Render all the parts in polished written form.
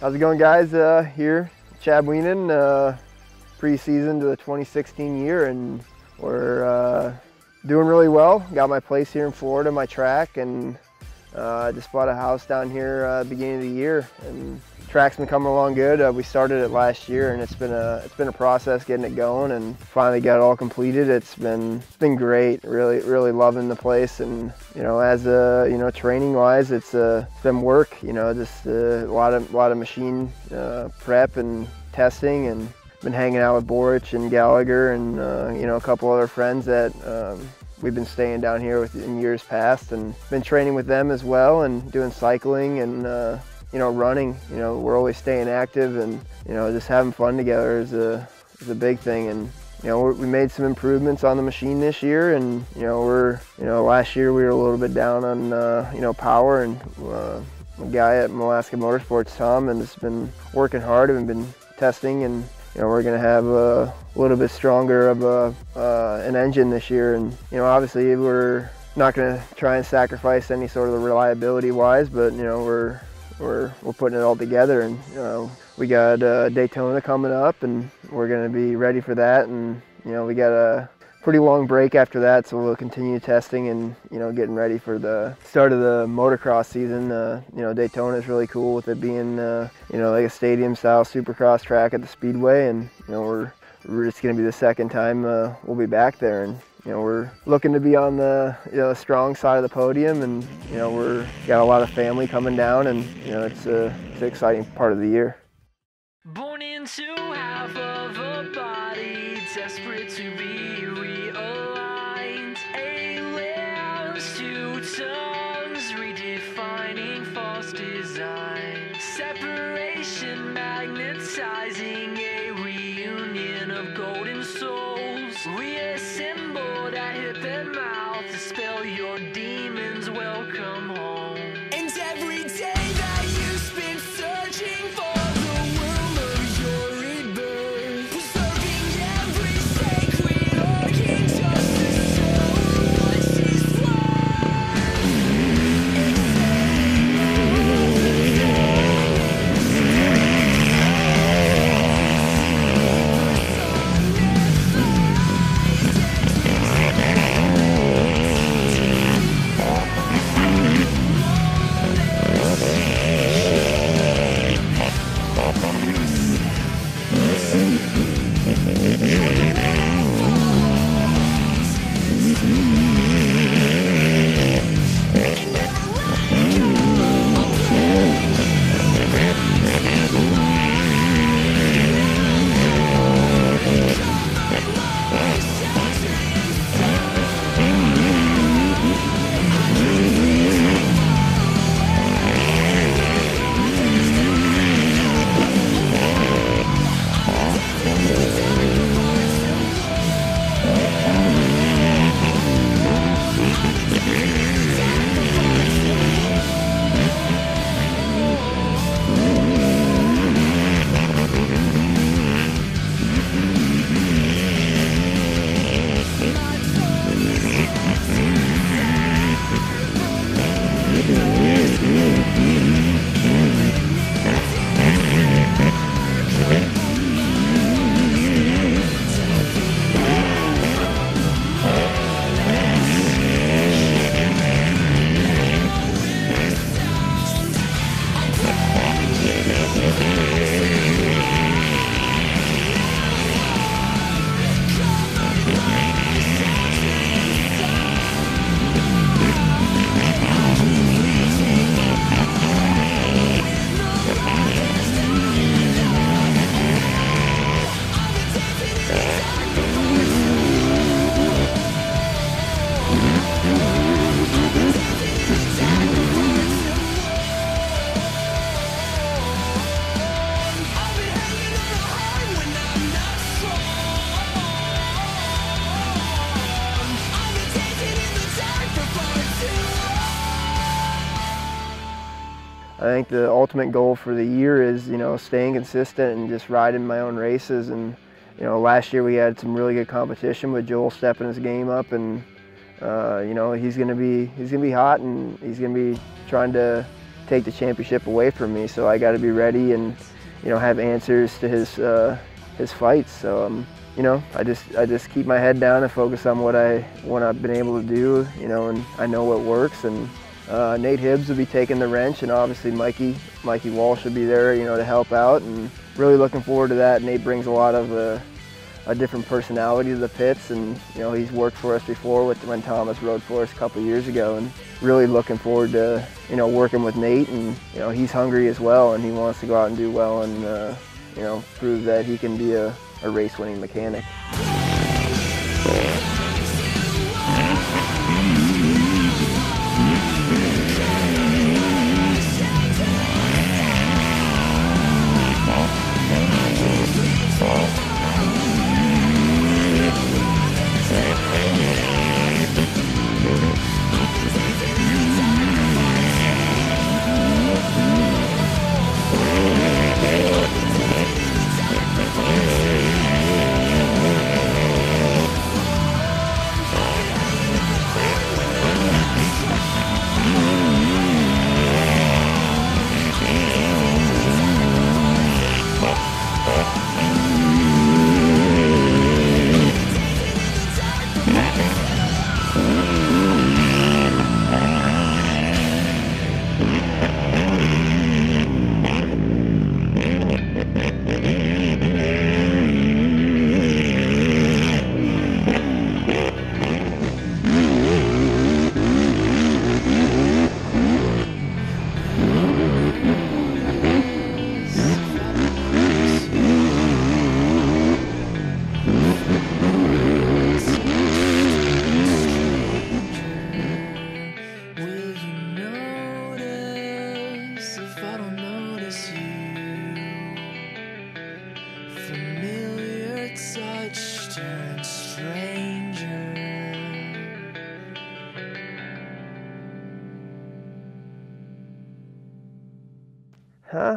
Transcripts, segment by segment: How's it going, guys? Here, Chad Wienen, pre-season to the 2016 year, and we're doing really well. Got my place here in Florida, my track, and I just bought a house down here beginning of the year, and track's been coming along good. We started it last year, and it's been a process getting it going, and finally got it all completed. It's been great. Really loving the place, and as training wise, it's been work. Just a lot of machine prep and testing, and been hanging out with Borich and Gallagher, and a couple other friends that. We've been staying down here in years past, and been training with them as well, and doing cycling and running. We're always staying active, and just having fun together is a big thing. And we made some improvements on the machine this year, and we're last year we were a little bit down on power, and a guy at Malaska Motorsports, Tom, and has been working hard and been testing, and we're going to have a little bit stronger of an engine this year, and obviously we're not going to try and sacrifice any sort of reliability wise, but we're putting it all together, and we got Daytona coming up, and we're going to be ready for that, and we got a pretty long break after that, so we'll continue testing and getting ready for the start of the motocross season. Daytona is really cool with it being like a stadium style supercross track at the speedway, and we're just going to be the second time we'll be back there, and we're looking to be on the strong side of the podium, and we're got a lot of family coming down, and it's an exciting part of the year. Born into half of a body, desperate to be realigned, A-layers, two tongues, redefining false design, separation magnetizing, a reunion of golden souls, reassembled at hip and mouth to spell your demons welcome home. And every day that you spend searching for I think the ultimate goal for the year is, staying consistent and just riding my own races. And, last year we had some really good competition with Joel stepping his game up, and he's gonna be hot, and he's gonna be trying to take the championship away from me. So I got to be ready and, you know, have answers to his fights. So, you know, I just keep my head down and focus on what I've been able to do, you know, and I know what works. And Nate Hibbs will be taking the wrench, and obviously Mikey Walsh will be there, you know, to help out. And really looking forward to that. Nate brings a lot of a different personality to the pits, and you know, he's worked for us before with when Thomas rode for us a couple years ago, and really looking forward to, you know, working with Nate. And you know, he's hungry as well, and he wants to go out and do well and you know, prove that he can be a race-winning mechanic.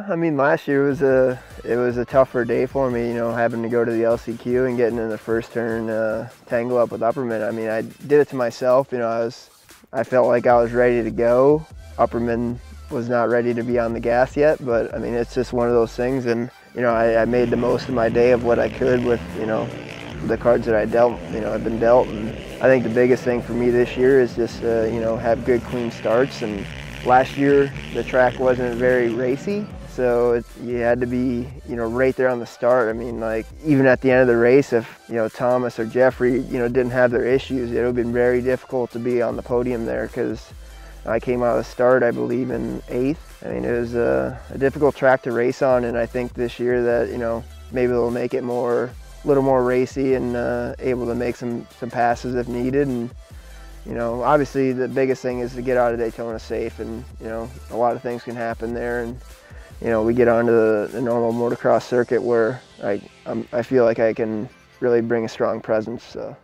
I mean, last year it was a tougher day for me, you know, having to go to the LCQ and getting in the first turn tangle up with Upperman. I mean, I did it to myself, you know. I felt like I was ready to go. Upperman was not ready to be on the gas yet, but I mean, it's just one of those things. And you know, I made the most of my day of what I could with, you know, the cards that I dealt, you know, I've been dealt. And I think the biggest thing for me this year is just you know, have good clean starts. And last year the track wasn't very racy, so you had to be, you know, right there on the start. I mean, like, even at the end of the race, if, you know, Thomas or Jeffrey, you know, didn't have their issues, it would have been very difficult to be on the podium there, because I came out of the start, I believe, in 8th. I mean, it was a difficult track to race on, and I think this year that, you know, maybe they'll make it a little more racy and able to make some passes if needed. And you know, obviously the biggest thing is to get out of Daytona safe, and you know, a lot of things can happen there. And you know, we get onto the normal motocross circuit where I feel like I can really bring a strong presence. So.